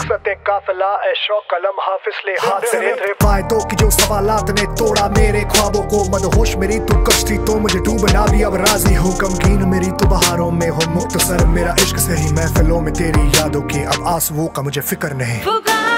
रुखसते काफिला ऐशो कलम हाफिज ले हाथ से थे फायदों की जो सवालात ने तोड़ा मेरे ख्वाबों को मनहोश मेरी तू कश्ती तो मुझे डूबना भी अब राजी हो गमगीन मेरी तो बहारों में हो मुख्तसर मेरा इश्क से ही महफिलों में तेरी यादों की अब आंसुओं का मुझे फिक्र नहीं।